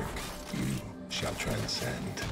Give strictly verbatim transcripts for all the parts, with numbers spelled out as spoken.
work, you shall transcend.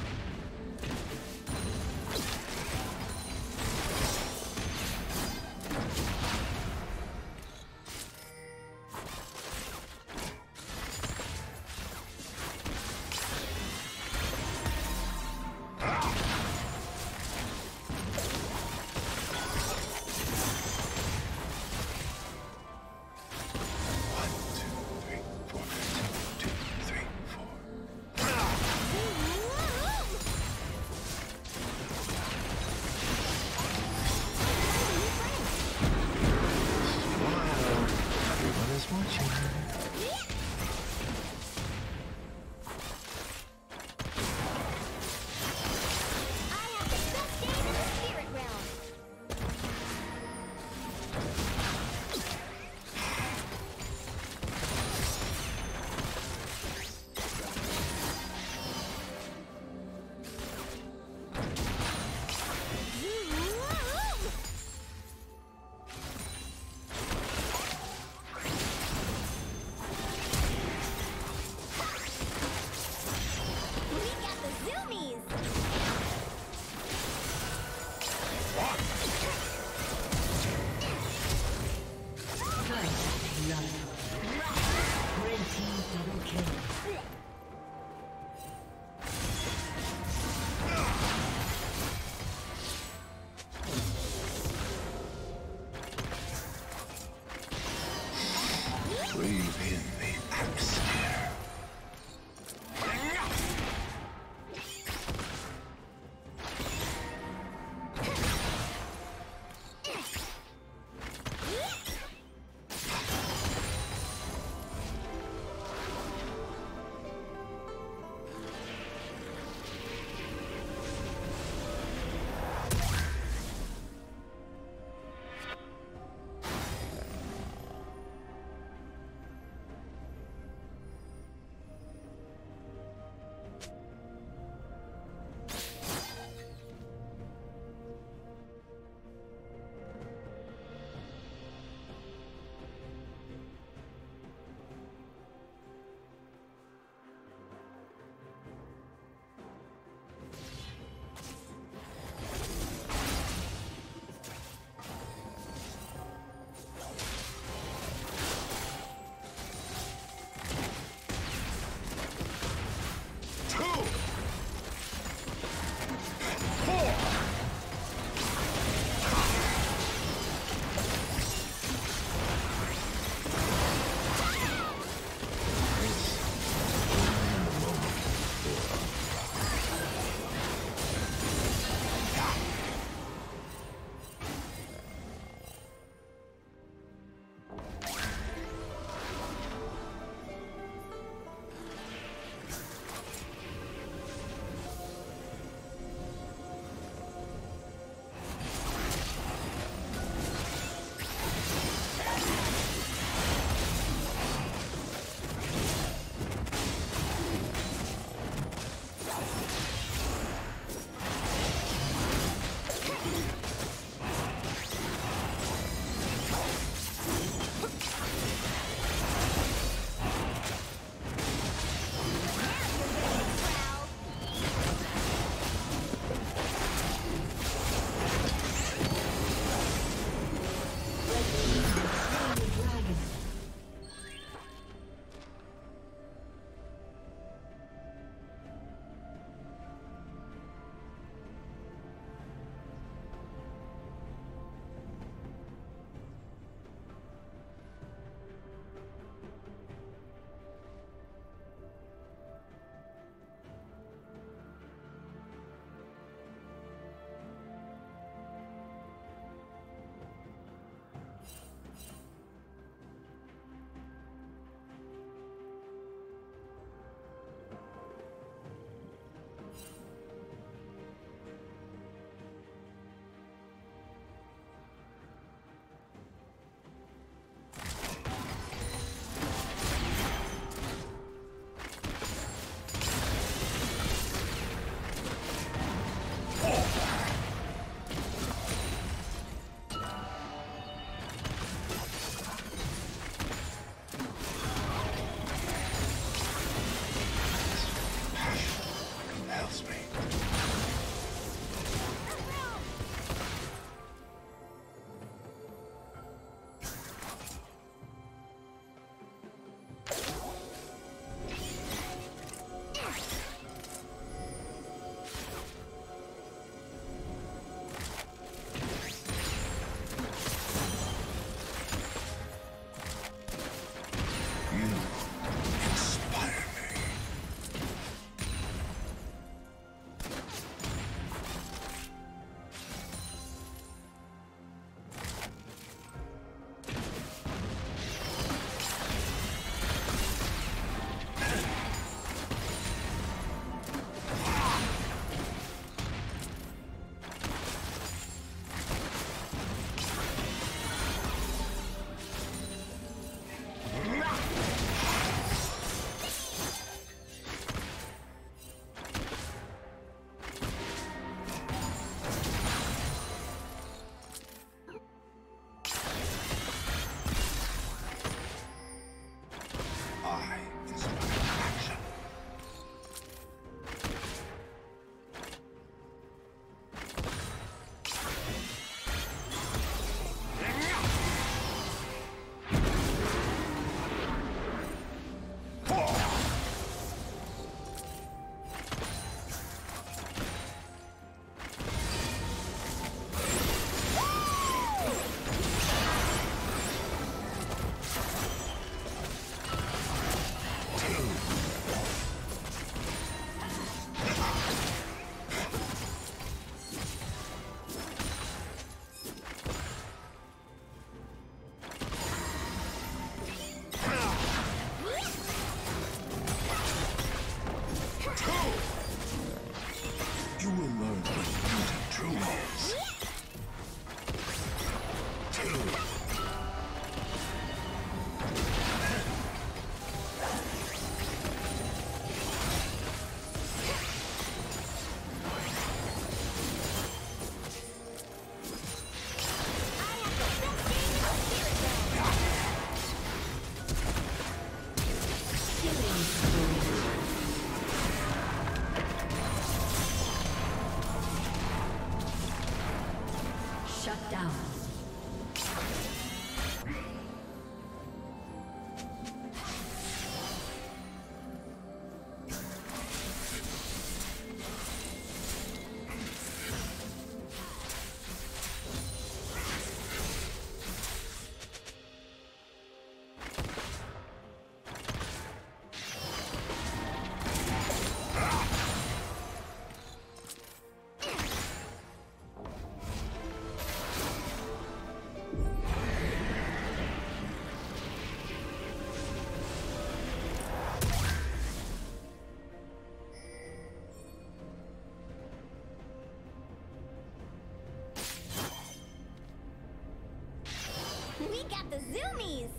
got the zoomies!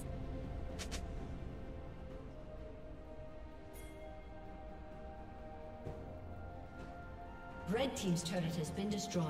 Red team's turret has been destroyed.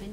Been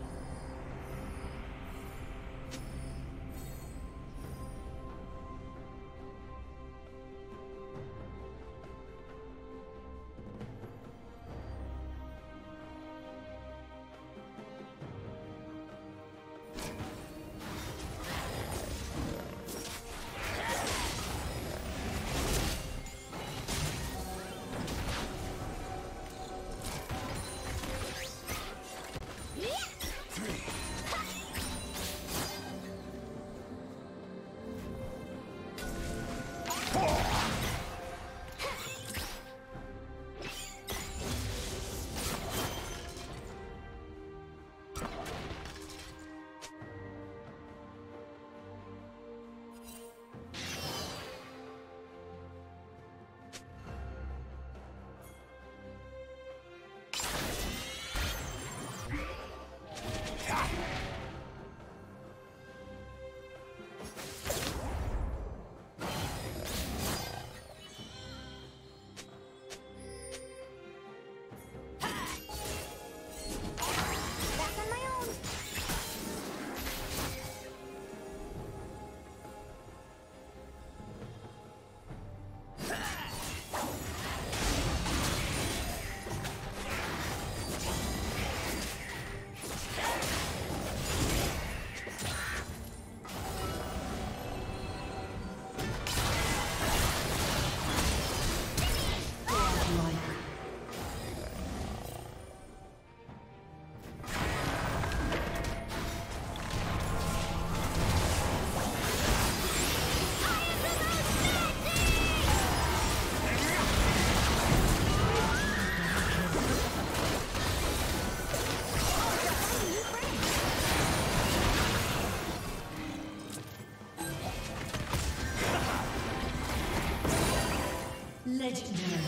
Legendary.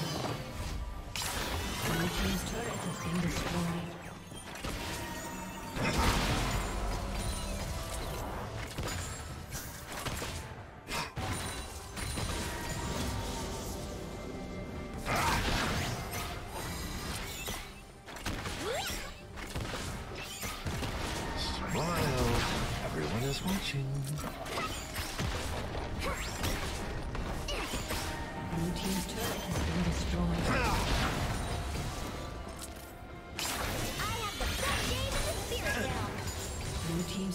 Blue team's turret has been destroyed.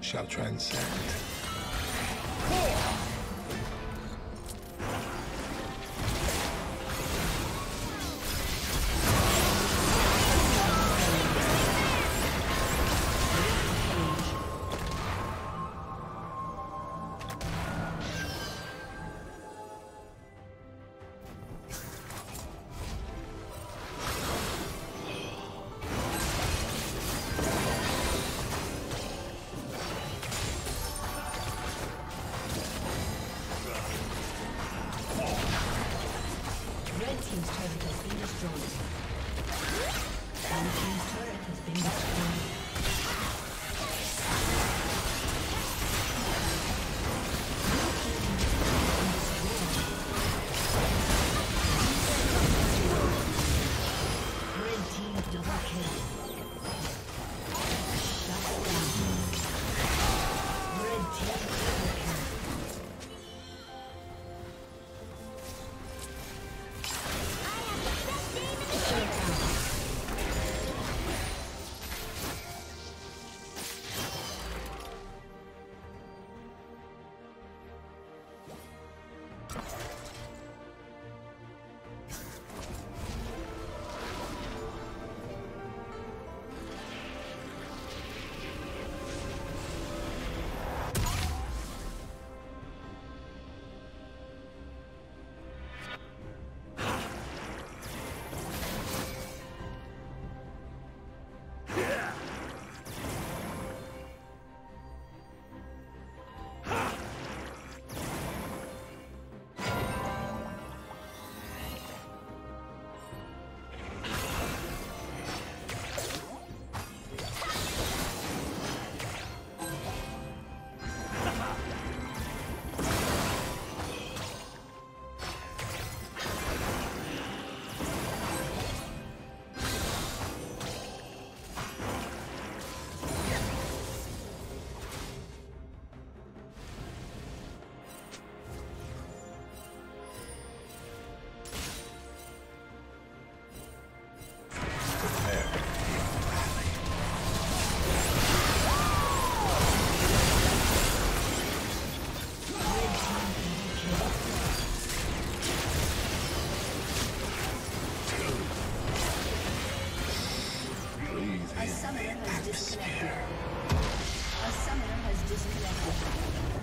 Shall transcend. A summoner has disconnected.